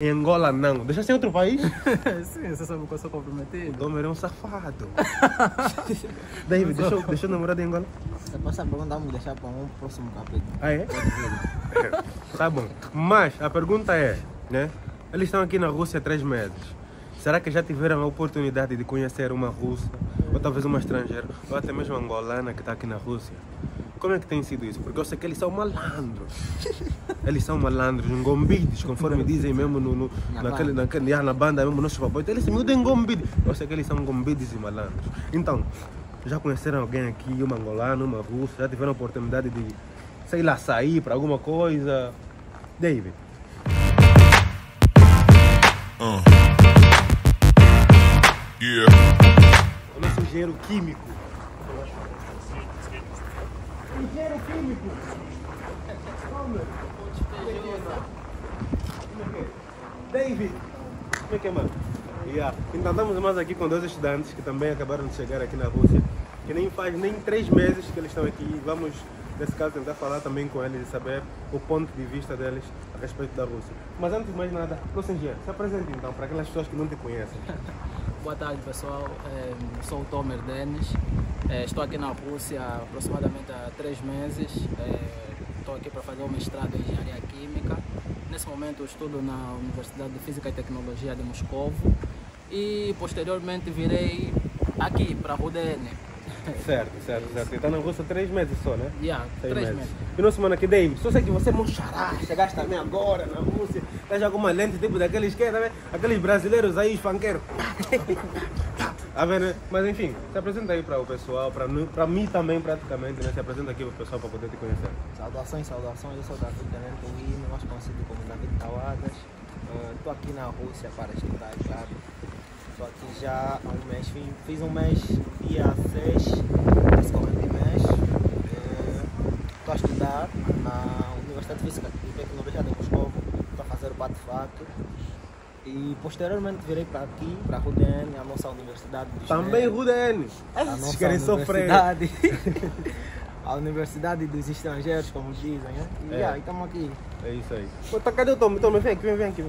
Em Angola não. Deixaste em outro país? Sim, você sabe o que eu sou comprometido. O Tomer é um safado. David, deixa o namorado em Angola? Se passar a pergunta, vamos deixar para um próximo capítulo. Ah, é? Tá bom. Mas a pergunta é, né? Eles estão aqui na Rússia há 3 meses. Será que já tiveram a oportunidade de conhecer uma russa? Ou talvez uma estrangeira? Ou até mesmo uma angolana que está aqui na Rússia? Como é que tem sido isso? Porque eu sei que eles são malandros. Eles são malandros, engombidos, conforme dizem mesmo na banda mesmo, nossos papos. Eles se mudam engombidos. Eu sei que eles são engombidos e malandros. Então, já conheceram alguém aqui, uma angolana, uma russa? Já tiveram a oportunidade de, sei lá, sair para alguma coisa? David. O nosso engenheiro químico. Engenheiro químico! David! Como é que é, mano? Então estamos mais aqui com 2 estudantes que também acabaram de chegar aqui na Rússia, que nem faz nem 3 meses que eles estão aqui. Vamos, nesse caso, tentar falar também com eles e saber o ponto de vista deles a respeito da Rússia. Mas antes de mais nada, nosso engenheiro, se apresente então para aquelas pessoas que não te conhecem. Boa tarde, pessoal. Sou o Tomer Denis. Estou aqui na Rússia há aproximadamente 3 meses. Estou aqui para fazer um mestrado em Engenharia Química. Nesse momento eu estudo na Universidade de Física e Tecnologia de Moscovo e posteriormente virei aqui para a RUDN. Certo. Está na Rússia 3 meses só, né? Yeah, 3 meses. E nosso mano aqui, David, só sei que você é um xará, chegaste também agora na Rússia, tens alguma lente tipo daqueles que, né? Aqueles brasileiros aí, os funkeiros. Mas enfim, se apresenta aí para o pessoal, para mim também praticamente, né? Se apresenta aqui para o pessoal para poder te conhecer. Saudações, eu sou o Daniel Ponguí, mais conhecido como Inámito Tawadas. Estou aqui na Rússia para estudar, claro. Estou aqui já há 1 mês, fiz 1 mês dia 6 desse corrente mês. Estou a estudar na Universidade de Física e Tecnologia de Moscovo, estou a fazer o bate-fato. E posteriormente virei para aqui, para a RUDN, a nossa universidade de também RUDN! Vocês querem sofrer! A Universidade dos Estrangeiros, como dizem, né? E estamos aqui. É isso aí. Pô, tá, cadê o Tomer? Tomer, vem aqui.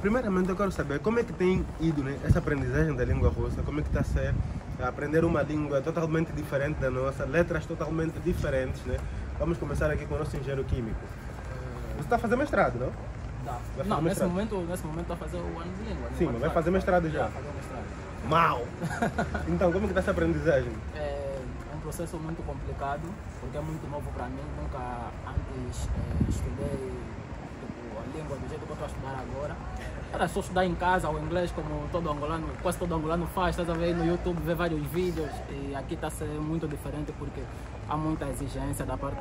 Primeiramente eu quero saber como é que tem ido, né, essa aprendizagem da língua russa, como é que está a ser aprender uma língua totalmente diferente da nossa, letras totalmente diferentes, né? Vamos começar aqui com o nosso engenheiro químico. Você está fazendo mestrado, não? Não, nesse momento vai fazer o ano de língua. Sim, mas vai fazer mestrado já. Mal! Então, como é que dá essa aprendizagem? É um processo muito complicado, porque é muito novo para mim. Nunca antes estudei tipo, a língua do jeito que eu estou a estudar agora. Era só estudar em casa o inglês, como todo angolano, quase todo angolano faz. Estás a ver no YouTube, ver vários vídeos. E aqui está sendo muito diferente, porque há muita exigência da parte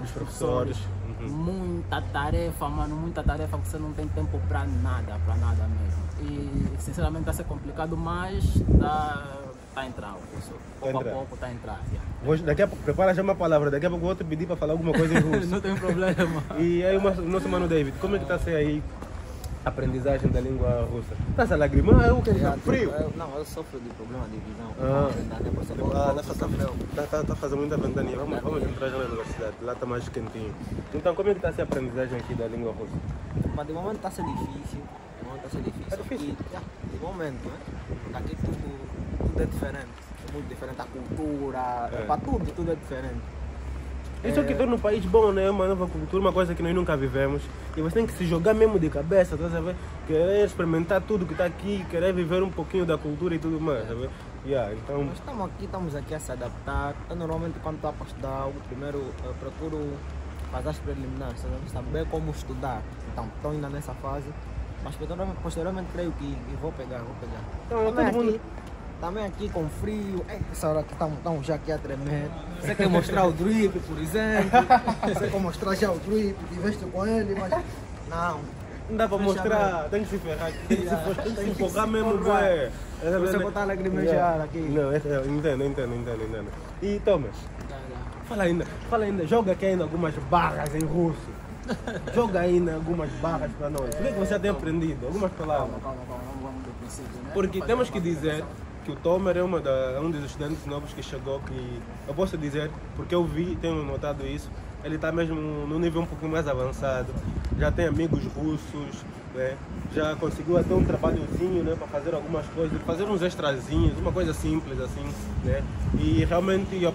dos professores. Muita tarefa, mano, muita tarefa, que você não tem tempo para nada mesmo. E sinceramente está a ser complicado, mas está a entrar, professor. Pouco a pouco está a entrar. Yeah. Daqui a pouco, prepara já uma palavra, daqui a pouco eu vou te pedir para falar alguma coisa em russo. Não tem problema. E aí, o nosso mano David, como é que está a ser aí a aprendizagem da língua russa? Estás a lagrimar? Eu quero estar frio. Não, eu sofro de problema de visão. Está fazendo muita ventania. Vamos entrar já na universidade. Lá está mais quentinho. Então, como é que está essa aprendizagem aqui da língua russa? Mas de momento está sendo difícil. De momento, né? Aqui tudo é diferente. É muito diferente a cultura. Para tudo é diferente. Isso é o que torna o país bom, né? Uma nova cultura, uma coisa que nós nunca vivemos. E você tem que se jogar mesmo de cabeça, tá sabendo? Querer experimentar tudo que está aqui, querer viver um pouquinho da cultura e tudo mais, tá sabendo? Então... Nós estamos aqui a se adaptar. Eu, normalmente, quando estou para estudar algo, primeiro eu procuro fazer as preliminares, saber como estudar. Então, estou ainda nessa fase, mas posteriormente creio que vou pegar. Então, também aqui com frio, essa hora que estamos já aqui a tremer. Você quer mostrar o drip, por exemplo? Você quer mostrar já o drip, investe com ele, mas não dá para mostrar, tem que se ferrar aqui, tem que se focar mesmo, velho. Você botar a lagrimejar aqui. Não, entendo. E Thomas, fala ainda, joga aqui ainda algumas barras em russo. Joga ainda algumas barras para nós. O que você tem aprendido? Algumas palavras. Calma, vamos do princípio, né? Porque temos que dizer que o Tomer é um dos estudantes novos que chegou, que eu posso dizer, porque eu vi, tenho notado isso, ele está mesmo num nível um pouquinho mais avançado. já tem amigos russos, né? Já conseguiu até um trabalhozinho, né, para fazer algumas coisas, fazer uns extrazinhos, uma coisa simples assim, né? E realmente o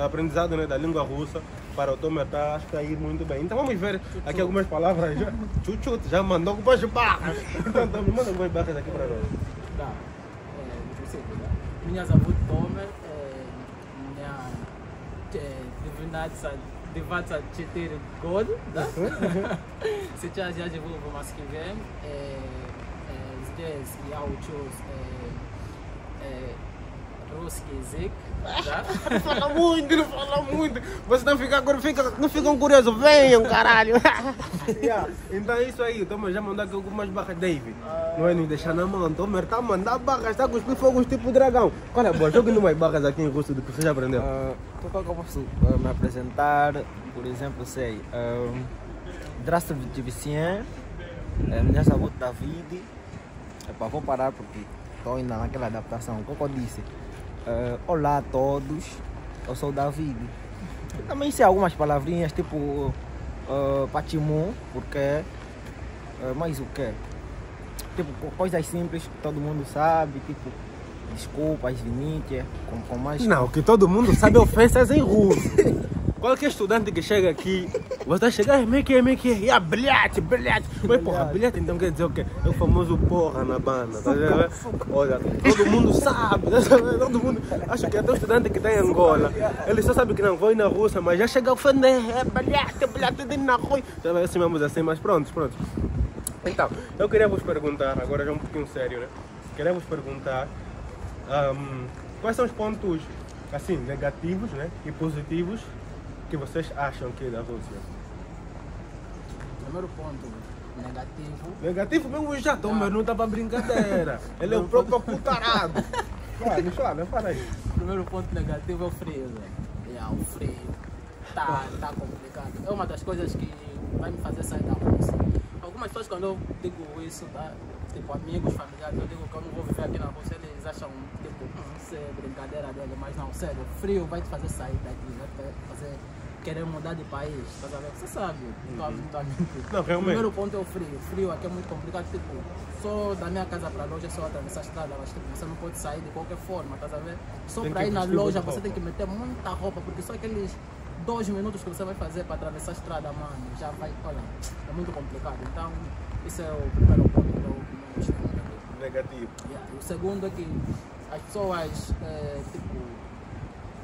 aprendizado, né, da língua russa para o Tomer está aí muito bem. Então vamos ver aqui algumas palavras. Chuchu já mandou algumas barras. Então manda algumas barras aqui para nós. Tá. Minha avó Tomer, minha 24 год, да? Сейчас я живу в Москве. Здесь я учусь русский язык, да? Fala muito, vocês não ficam, não ficam curiosos, venham, caralho! Yeah. Então é isso aí, Tomer já mandou aqui algumas barras, David. Não é nos deixar na mão, Tomer tá mandando barras, tá cuspindo fogos tipo dragão. Qual é, boa, joga umas barras aqui em russo do que você já aprendeu. Qual que eu posso me apresentar, por exemplo, sei. Здравствуйте, Vicien. Minha saúde, David. Epá, vou parar porque estou ainda naquela adaptação. Como eu disse, olá a todos, eu sou o David. Eu também sei algumas palavrinhas, tipo patimu, porque, mais o quê? Tipo, coisas simples que todo mundo sabe, tipo, desculpas, vinite, com mais... Não, que todo mundo sabe ofensas em russo. Qualquer estudante que chega aqui, você chega meio que, ah, bilhete. Mas porra, bilhete então quer dizer o quê? É o famoso porra na banda, tá vendo? Olha, todo mundo sabe, todo mundo, acho que até o estudante que está em Angola, ele só sabe que não vai na Rússia, mas já chega a ofender, é bilhete na rua. Já vai assim, mas pronto. Então, eu queria vos perguntar, agora já um pouquinho sério, né? Queria vos perguntar quais são os pontos, assim, negativos, né, e positivos que vocês acham que é da Rússia? Primeiro ponto negativo. Negativo mesmo já, Tomer não tá pra brincadeira. Ele é o próprio apuntarado. Claro, fala aí. Primeiro ponto negativo é o frio, velho. É, o frio tá complicado. É uma das coisas que vai me fazer sair da Rússia. Algumas pessoas, quando eu digo isso, tá? Tipo amigos, familiares, eu digo que eu não vou viver aqui na Rússia, eles acham, tipo, isso é brincadeira dele, mas não, sério, o frio vai te fazer sair daqui, vai te fazer querer mudar de país, você sabe, não, realmente. O primeiro ponto é o frio aqui é muito complicado, tipo, só da minha casa para a loja, só atravessar a estrada, mas tipo, você não pode sair de qualquer forma, tá sabendo? Só para ir na loja você tem que meter muita roupa, porque só aqueles 2 minutos que você vai fazer para atravessar a estrada, mano, já vai, olha, é muito complicado, então, esse é o primeiro ponto negativo. Yeah. O segundo é que as pessoas, tipo,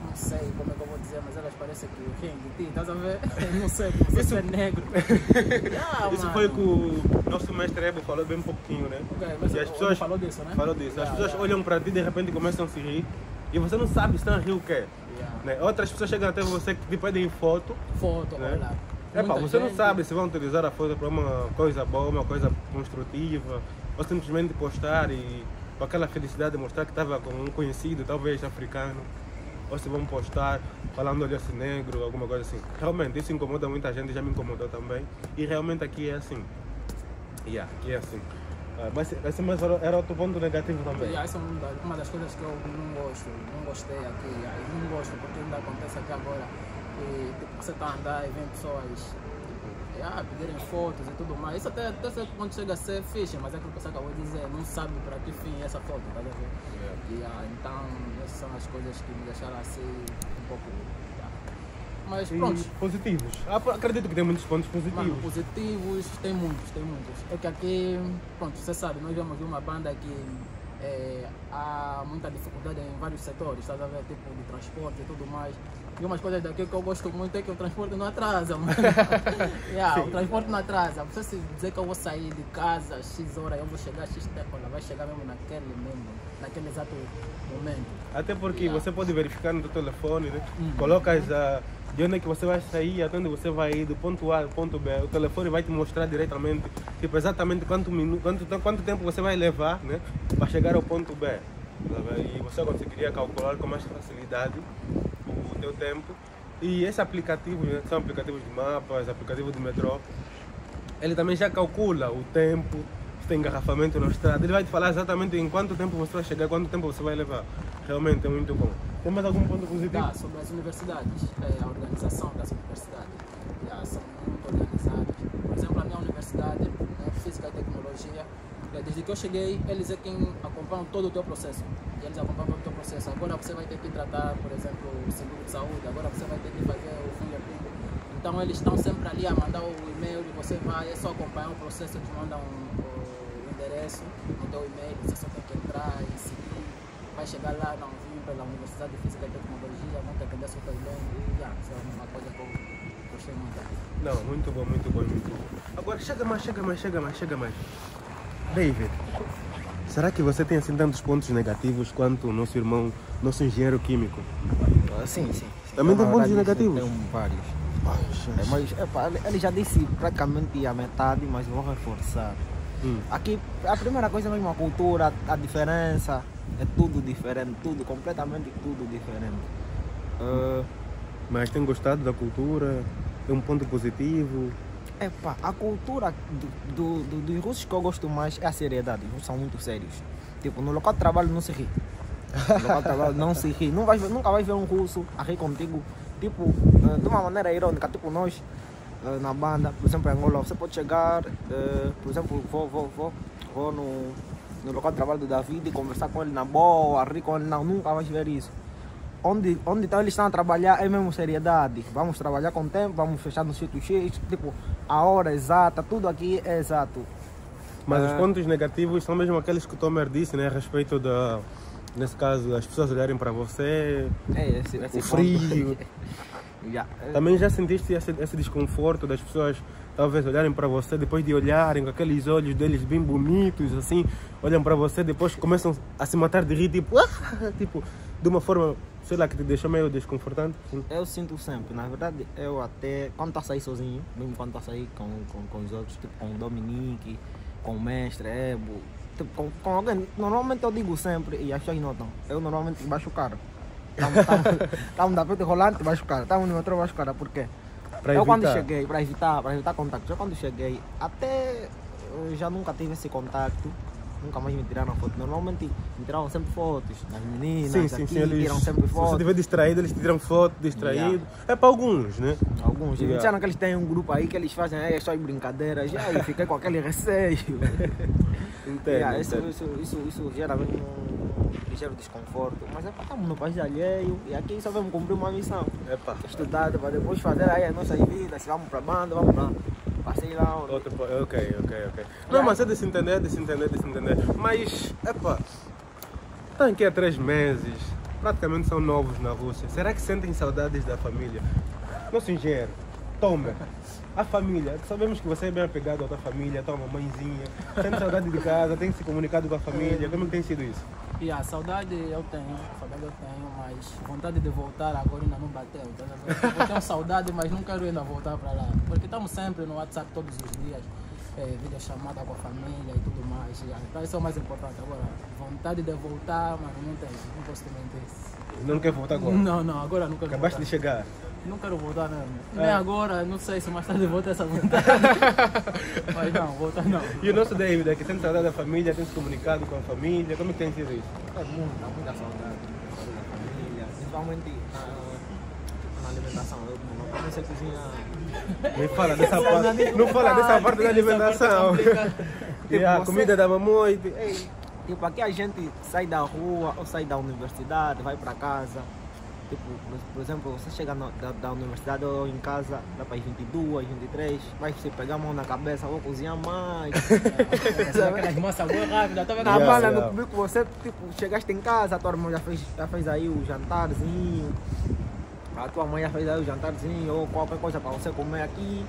não sei como é que eu vou dizer, mas elas parecem que riem de ti, estás a ver? Não sei, como se é negro. Yeah, isso mano. Foi o que o nosso mestre Ebo falou bem pouquinho, né? Okay, mas e as pessoas falou disso, né? Falou disso. Yeah, as pessoas olham para ti e de repente começam a se rir e você não sabe se estão a rir o quê. Yeah. Né? Outras pessoas chegam até você que te pedem foto. Né? Olha lá. Epa, você não sabe se vão utilizar a foto para uma coisa boa, uma coisa construtiva, ou simplesmente postar e com aquela felicidade de mostrar que estava com um conhecido, talvez africano, ou se vão postar falando olho assim negro, alguma coisa assim. Realmente isso incomoda muita gente, já me incomodou também, e realmente aqui é assim. Yeah, aqui é assim. Mas esse era outro ponto negativo também. Essa é uma das coisas que eu não gostei aqui, não gosto, porque ainda acontece aqui agora. E, tipo, você tá andando e vem pessoas pedirem fotos e tudo mais. Isso até certo ponto chega a ser fixe, mas é que o pessoal acabou de dizer, não sabe para que fim é essa foto, tá ligado? Yeah. Então, essas são as coisas que me deixaram assim um pouco. Mas pronto. Positivos. Acredito que tem muitos pontos positivos. Mano, positivos, tem muitos. É que aqui, pronto, você sabe, nós vemos de uma banda que. Há muita dificuldade em vários setores, tá vendo? Tipo de transporte e tudo mais. E umas coisas daqui que eu gosto muito é que o transporte não atrasa, mano. Yeah, o transporte não atrasa. Você se dizer que eu vou sair de casa X hora, eu vou chegar X tempo, ela vai chegar mesmo, naquele exato momento. Até porque você pode verificar no teu telefone, né? Colocas de onde é que você vai sair, até onde você vai ir, do ponto A ao ponto B, o telefone vai te mostrar diretamente, tipo, exatamente quanto tempo você vai levar, né, para chegar ao ponto B. E você conseguiria calcular com mais facilidade o teu tempo. E esses aplicativos, né, são aplicativos de mapas, aplicativos de metrô, ele também já calcula o tempo, se tem engarrafamento na estrada, ele vai te falar exatamente em quanto tempo você vai chegar, quanto tempo você vai levar. Realmente é muito bom. Tem mais algum ponto positivo? Sobre as universidades, a organização das universidades. São muito organizadas. Por exemplo, a minha Universidade de Física e Tecnologia. Desde que eu cheguei, eles é quem acompanham todo o teu processo. E eles acompanham todo o teu processo. Agora você vai ter que tratar, por exemplo, o seguro de saúde. Agora você vai ter que fazer o filho. Então eles estão sempre ali a mandar o e-mail. Você vai, é só acompanhar o processo. Eles mandam o endereço, mandam o e-mail. Você só tem que entrar e seguir. Vai chegar lá, não vim pela Universidade de Física e Tecnologia. Vão te atender super bem. E isso é uma coisa que eu gostei muito. Não, muito bom, muito bom, muito bom. Agora chega mais. David, será que você tem assim tantos pontos negativos quanto o nosso irmão, nosso engenheiro químico? Sim. Também tem pontos negativos? Tem vários. Mas ele já disse praticamente a metade, mas vou reforçar. Aqui, a primeira coisa é a mesma cultura, a diferença, é tudo diferente, completamente diferente. Mas tem gostado da cultura? É um ponto positivo? A cultura dos russos que eu gosto mais é a seriedade. Os russos são muito sérios. Tipo, no local de trabalho não se ri. Nunca vai ver um russo a rir contigo. Tipo, de uma maneira irônica. Tipo, nós na banda, por exemplo, em Angola, você pode chegar, por exemplo, vou no local de trabalho do David e conversar com ele na boa, rir com ele. Não, nunca vais ver isso. Onde então eles estão a trabalhar é mesmo seriedade. Vamos trabalhar com tempo, vamos fechar no sítio X, tipo, a hora exata, tudo aqui é exato. Mas os pontos negativos são mesmo aqueles que o Tomer disse, né? A respeito da, nesse caso, as pessoas olharem para você, esse o frio. Também já sentiste esse desconforto das pessoas talvez olharem para você, depois de olharem com aqueles olhos deles bem bonitos, assim, olham para você, depois começam a se matar de rir, tipo, tipo, de uma forma, sei lá, que te deixa meio desconfortante? Sim. Eu sinto sempre, na verdade, eu até, quando tá a sair sozinho, mesmo quando tá a sair com os outros, tipo, com o Dominique, com o mestre, Ebo, tipo, com alguém, normalmente eu digo sempre, e as pessoas notam, eu normalmente baixo o cara. Estamos da frente rolante, baixo o cara, estamos no metrô, baixo o cara, por quê? Eu quando cheguei, para evitar contacto, eu quando cheguei, até, eu já nunca tive esse contacto. Nunca mais me tiraram fotos. Normalmente me tiraram sempre fotos das meninas, sim, eles tiram sempre fotos. Se você estiver distraído, eles te tiram foto, distraído. É para alguns, né? Alguns. Eles disseram que eles têm um grupo aí que eles fazem só brincadeiras. Eu fiquei com aquele receio. Entendo. Isso gera mesmo um ligeiro desconforto. Mas estamos no país alheio e aqui só vamos cumprir uma missão. Estudar para depois fazer aí as nossas vidas. Se vamos para a banda, vamos para... Sei lá, ok. Não, mas é desentender. Mas, estão aqui há 3 meses, praticamente são novos na Rússia. Será que sentem saudades da família? Nosso engenheiro, Tomer, a família, sabemos que você é bem apegado à tua família, à tua mamãezinha. Sente saudade de casa, tem se comunicado com a família, como tem sido isso? Saudade eu tenho, mas vontade de voltar agora ainda não bateu. Eu tenho saudade, mas não quero ainda voltar para lá. Porque estamos sempre no WhatsApp todos os dias, videochamada com a família e tudo mais. Então isso é o mais importante agora. Vontade de voltar, mas não tenho, não posso te mentir. Não quer voltar agora? Não, agora não quero voltar. Acabaste de chegar? Não quero voltar mesmo. Nem agora, não sei se mais tarde volta essa vontade. Mas não, voltar não. E o nosso David aqui, tem saudade da família, tem se comunicado com a família, como que tem sido isso? Muita saudade da família, principalmente na alimentação. Eu não sei cozinhar. Não fala dessa parte da alimentação. E a comida da mamãe. Tipo, aqui a gente sai da rua ou sai da universidade, vai para casa. Tipo, por exemplo, você chega da universidade ou em casa, dá para as 22, 23, vai você pegar a mão na cabeça, vou cozinhar mais. Aquelas massas boas rápidas, tá vendo? Trabalha no público, você tipo, chegaste em casa, a tua irmã já fez aí o jantarzinho, a tua mãe já fez aí o jantarzinho, ou qualquer coisa para você comer aqui.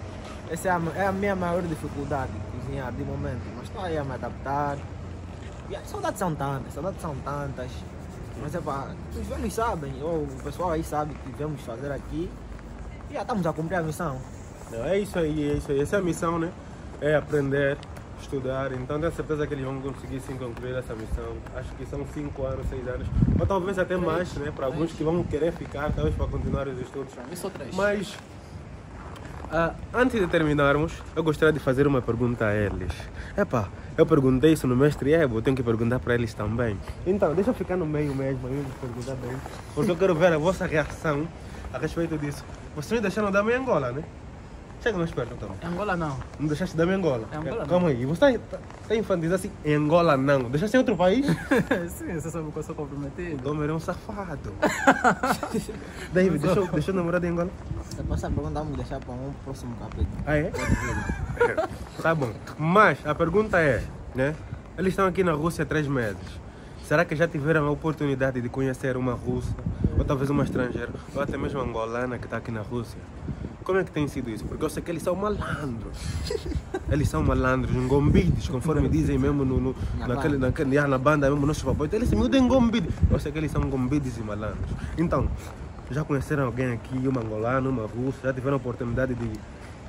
Essa é a minha maior dificuldade, cozinhar de momento, mas estou aí a me adaptar. E as saudades são tantas. Mas os velhos sabem, ou o pessoal aí sabe que vamos fazer aqui e já estamos a cumprir a missão. É isso aí, essa é a missão, né? É aprender, estudar, então tenho certeza que eles vão conseguir sim concluir essa missão. Acho que são 5 anos, 6 anos, ou talvez até mais, né? Para alguns que vão querer ficar, talvez para continuar os estudos. Mas, antes de terminarmos, eu gostaria de fazer uma pergunta a eles. Eu perguntei isso no mestre Ebo, tenho que perguntar para eles também. Então, deixa eu ficar no meio mesmo, eu vou perguntar bem, porque eu quero ver a vossa reação a respeito disso. Vocês me deixaram dar meia Angola, né? Chega mais perto, então. Angola não. Não deixaste de dar Angola? Angola não. Calma aí, você está infantilizando assim, Angola não. Deixaste em outro país? Sim, você sabe o que eu sou comprometido. O Tomer é um safado. David, deixou namorar de Angola? Se passa a pergunta, vamos deixar para um próximo capítulo. Ah, é? Tá bom. Mas a pergunta é, né? Eles estão aqui na Rússia há 3 meses. Será que já tiveram a oportunidade de conhecer uma russa? Ou talvez uma estrangeira? Ou até mesmo uma angolana que está aqui na Rússia? Como é que tem sido isso? Porque eu sei que eles são malandros. Eles são malandros, engombidos, conforme dizem mesmo na banda mesmo, nossos papos. Eles se mudam engombidos. Eu sei que eles são engombidos e malandros. Então, já conheceram alguém aqui, uma angolana, uma russa? Já tiveram a oportunidade de,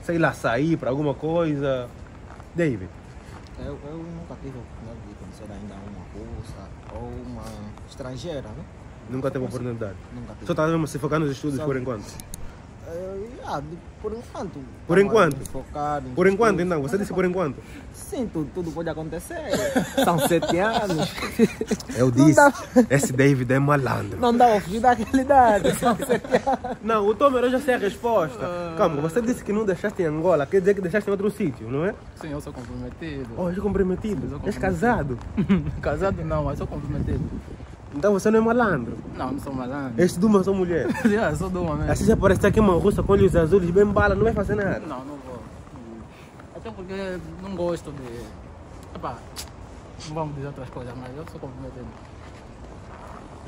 sei lá, sair para alguma coisa? David? Eu nunca tive a oportunidade de conhecer ainda uma russa ou uma estrangeira, né? Nunca teve a oportunidade? Nunca tive. Só está mesmo se focar nos estudos, sabe, por enquanto? Por enquanto. Por enquanto? Por enquanto, então. Você disse por enquanto? Sim, tudo pode acontecer. São 7 anos. Eu disse, dá... esse David é malandro. Não dá pra fugir da realidade. São 7 anos. Não, o Tomer, eu já sei a resposta. Calma, você disse que não deixaste em Angola. Quer dizer que deixaste em outro sítio, não é? Sim, eu sou comprometido. Oh, eu sou comprometido? Sim, eu sou comprometido. És casado? Casado não, mas sou comprometido. Então você não é malandro? Não, não sou malandro. És Duma, sou mulher? Yeah, sou Duma mesmo. Assim você aparecer aqui uma russa com olhos azuis, bem bala, não vai fazer nada? Não, não vou. Até porque não gosto de... Epá, não vamos dizer outras coisas, mas eu sou comprometido.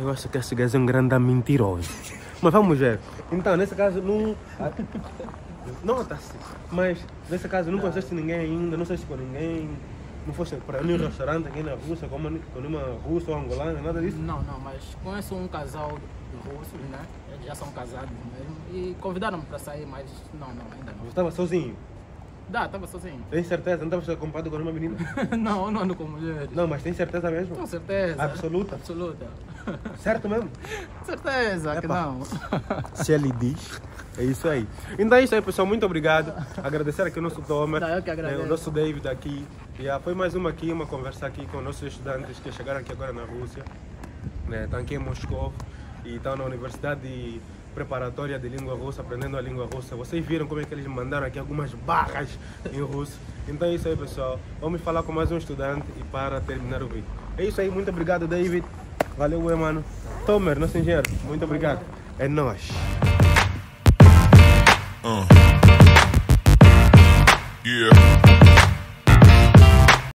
Eu acho que esse gajo é um grande mentiroso. Mas vamos ver. Então, nesse caso, não... Nota-se. Mas, nesse caso, não conheceste ninguém ainda, não sei se com ninguém. Não fosse para nenhum restaurante aqui na Rússia, como nenhuma russa ou angolana, nada disso? Não, não, mas conheço um casal de russos, né? Eles já são casados mesmo. E convidaram-me para sair, mas não, ainda não. Você estava sozinho? Dá, estava sozinho. Tem certeza? Não estava acompanhado com nenhuma menina? Não, eu não ando com mulheres. Não, mas tem certeza mesmo? Com certeza. Absoluta? Absoluta. Certo mesmo? Certeza. Epa, que não. Se ele diz... É isso aí. Então é isso aí, pessoal. Muito obrigado. Agradecer aqui o nosso Tomer, o nosso David aqui. Foi mais uma conversa aqui com nossos estudantes que chegaram aqui agora na Rússia. Estão aqui em Moscovo e estão na Universidade Preparatória de Língua Russa, aprendendo a língua russa. Vocês viram como é que eles mandaram aqui algumas barras em russo. Então é isso aí, pessoal. Vamos falar com mais um estudante e para terminar o vídeo. É isso aí. Muito obrigado, David. Valeu, mano. Tomer, nosso engenheiro. Muito obrigado. É nóis. Yeah.